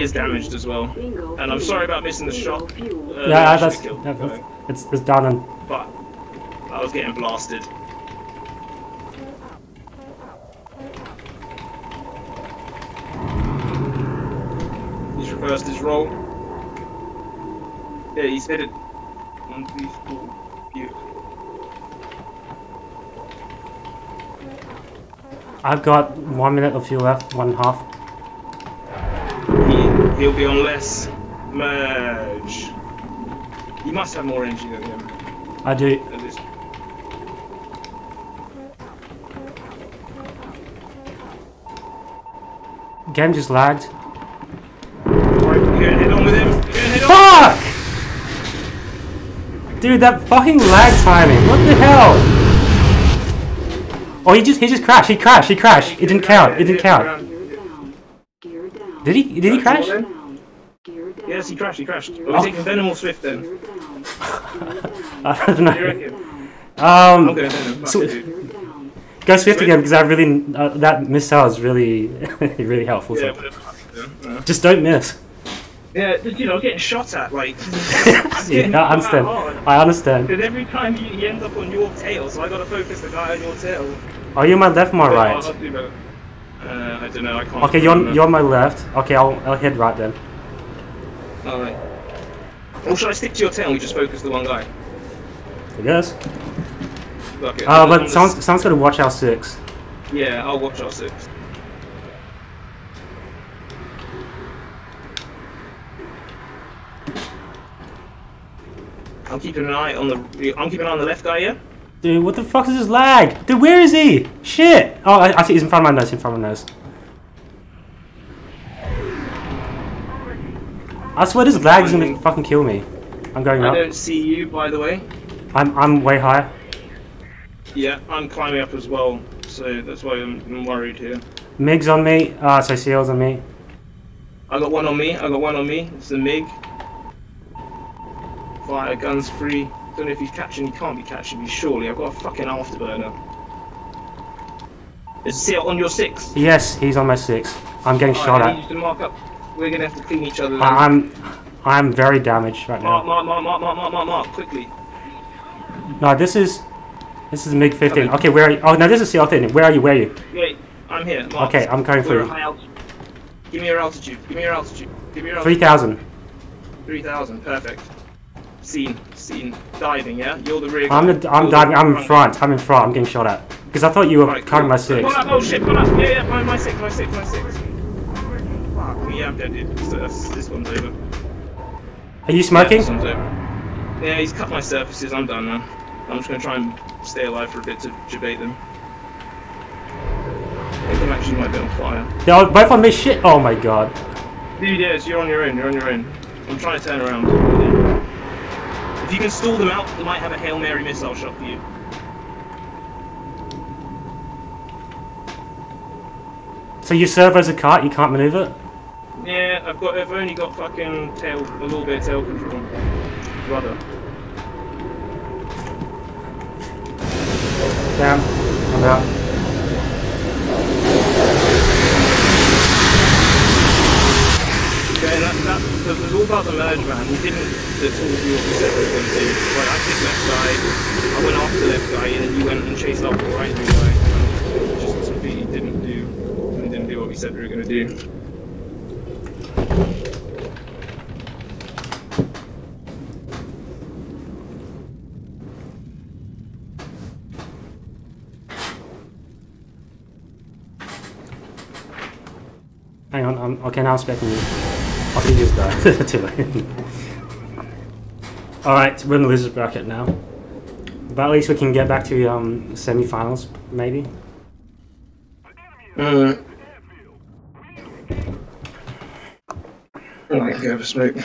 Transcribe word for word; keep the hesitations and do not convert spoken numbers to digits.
He is damaged as well. And I'm sorry about missing the shot. Uh, yeah, that's, yeah, that's it's it's done. And but I was getting blasted. He's reversed his roll. Yeah, he's hit it. One, two, four. Beautiful. I've got one minute of fuel left, one and a half. He, he'll be on less. Merge. You must have more energy than him. I do. Game just lagged. Right, you're gonna head on with him. You're gonna head on. Fuck! Dude, that fucking lag timing. What the hell? Oh, he just he just crashed. He crashed. He crashed. It didn't count. It didn't count. Did he? Did he crash? Yes, he crashed. He crashed. Are we taking Venom or Swift then? I don't know. Um, so, go Swift again because I really uh, that missile is really really helpful. So. Just don't miss. Yeah, you know, getting shot at, like... yeah, I understand. I understand. And every time you, you end up on your tail, so I gotta focus the guy on your tail. Are you my left or my right? Oh, do uh, I don't know, I can't... Okay, you're on, you're on my left. Okay, I'll, I'll head right then. Alright. Or should I stick to your tail and we just focus the one guy? I guess. Okay. Uh, but someone's, someone's gotta watch our six. Yeah, I'll watch our six. I'm keeping an eye on the. I'm keeping an eye on the left guy, yeah. Dude, what the fuck is this lag? Dude, where is he? Shit! Oh, I, I see he's in front of my nose. In front of my nose. I swear this lag is gonna fucking kill me. I'm going up. I don't see you, by the way. I'm I'm way high. Yeah, I'm climbing up as well, so that's why I'm, I'm worried here. Mig's on me. Ah, uh, so C L's on me. I got one on me. I got one on me. It's the Mig. Fire, guns free. Don't know if he's catching. He can't be catching me, surely. I've got a fucking afterburner. Is Seal on your six? Yes, he's on my six. I'm getting All shot right, at. I need you to mark up. We're gonna have to clean each other. Then. I'm, I'm very damaged right mark, now. Mark, mark, mark, mark, mark, mark, mark, quickly. No, this is, this is Mig fifteen. Okay, where are you? Oh no, this is Seal thirteen. Where are you? Where are you? Wait, I'm here. Mark. Okay, I'm going for you. Give me your altitude. Give me your altitude. Give me your altitude. Three thousand. Three thousand. Perfect. Seen, seen, diving, yeah? You're the rear guy. I'm, the, I'm diving, I'm in front, I'm in front, I'm getting shot at. Because I thought you were right, covering my six. Pull up, oh shit, pull up, yeah, yeah, my, my six, my six, my six. Fuck me, yeah, I'm dead, dude. So that's, this one's over. Are you smoking? Yeah, this one's over. Yeah, he's cut my surfaces, I'm done now. I'm just going to try and stay alive for a bit to debate them. I think I'm actually might be on fire. They're both on me, shit, oh my god. Dude, yes, you're on your own, you're on your own. I'm trying to turn around. If you can stall them out, they might have a Hail Mary missile shot for you. So you serve as a cart, you can't maneuver? Yeah, I've got I've only got fucking tail a little bit of tail control. Rudder. Damn, I'm out. Okay, that, that, that was all about the merge, man. He didn't at all do what we said we were going to do. Right, I picked left guy, I went after left guy, and then you went and chased after the right guy. Just completely didn't do, and didn't do what we said we were going to do. Hang on, I'm, okay, now I'm expecting you. I think you just died. Too late. Alright, we're in the losers bracket now. But at least we can get back to um, semi-finals, maybe. Uh, I might go for smoke.